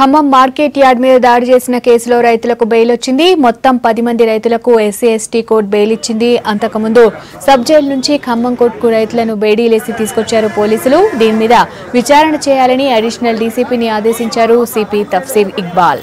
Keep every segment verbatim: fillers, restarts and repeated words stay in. Khammam market yard మీద దాడి చేసిన కేసులో రైతులకు బెయిల్ వచ్చింది. మొత్తం పది మంది రైతులకు ఎస్సీ ఎస్టీ కోర్టు బెయిల్ ఇచ్చింది. అంతకుముందు సబ్ జైలు నుంచి ఖమ్మం కోర్టుకు రైతులను బేడీలేసి తీసుకొచ్చారు పోలీసులు. దీని మీద విచారణ చేయాలని అడిషనల్ డీసీపీని ఆదేశించారు సిపి తఫ్సీర్ ఇక్బాల్.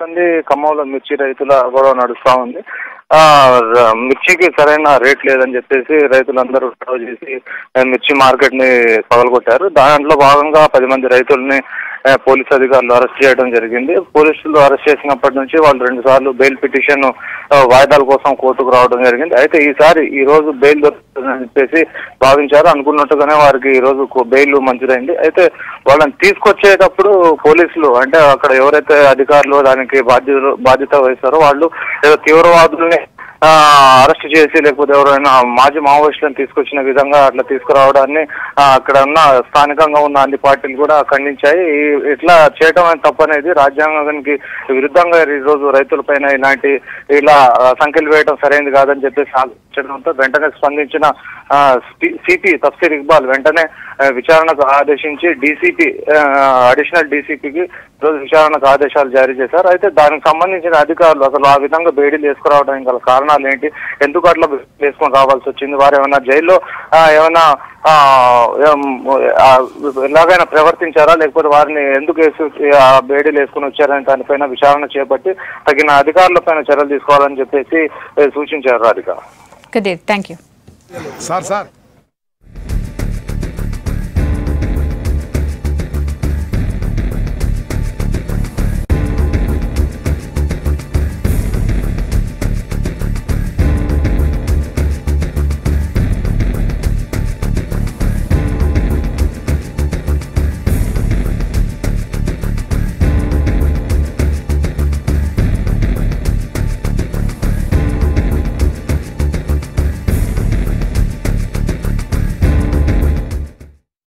సంది ఖమ్మంలో మిర్చి రైతుల గొడవ నడుస్తూ ఉంది. ఆ మిర్చికి సరైన రేట్ లేదని చెప్పేసి రైతులందరూ గొడవ చేసి మిర్చి మార్కెట్ ని పగలగొట్టారు. దాంట్లో భాగంగా పది మంది రైతుల్ని పోలీసు అధికారులు అరెస్ట్ చేయడం జరిగింది. పోలీసులు అరెస్ట్ చేసినప్పటి నుంచి వాళ్ళు రెండు సార్లు బెయిల్ పిటిషన్ వాయిదాల కోసం కోర్టుకు రావడం జరిగింది. అయితే ఈసారి ఈ రోజు బెయిల్ దొరుకుతుందని చెప్పేసి భావించారు. అనుకున్నట్టుగానే వారికి ఈ రోజు బెయిల్ మంజూరైంది. అయితే వాళ్ళని తీసుకొచ్చేటప్పుడు పోలీసులు అంటే అక్కడ ఎవరైతే అధికారులు దానికి బాధ్యత బాధ్యత వహిస్తారో వాళ్ళు ఏదో తీవ్రవాదుల్ని అరెస్ట్ చేసి లేకపోతే ఎవరైనా మాజీ మావోయిస్టులను తీసుకొచ్చిన విధంగా అట్లా తీసుకురావడాన్ని అక్కడ ఉన్న స్థానికంగా ఉన్న అన్ని పార్టీలు కూడా ఖండించాయి. ఇట్లా చేయడం తప్పనేది రాజ్యాంగానికి విరుద్ధంగా ఈరోజు రైతులపైన ఇలాంటి ఇలా సంఖ్యలు వేయడం సరైనది కాదని చెప్పేసి ఆలోచించడంతో వెంటనే స్పందించిన సిపి తఫ్సీర్ ఇక్బాల్ వెంటనే విచారణకు ఆదేశించి డీసీపీ అడిషనల్ డీసీపీకి ఈరోజు విచారణకు ఆదేశాలు జారీ చేశారు. అయితే దానికి సంబంధించిన అధికారులు అసలు ఆ విధంగా బేడీలు వేసుకురావడానికి గల కారణాలు ఏంటి, ఎందుకు అట్లా వేసుకొని రావాల్సి వచ్చింది, వారు ఏమైనా జైల్లో ఏమైనా ఎలాగైనా ప్రవర్తించారా లేకపోతే వారిని ఎందుకు వేసు బేడీలు వేసుకుని వచ్చారని దానిపైన విచారణ చేపట్టి తగిన అధికారులపైన చర్యలు తీసుకోవాలని చెప్పేసి సూచించారు అధికారులు.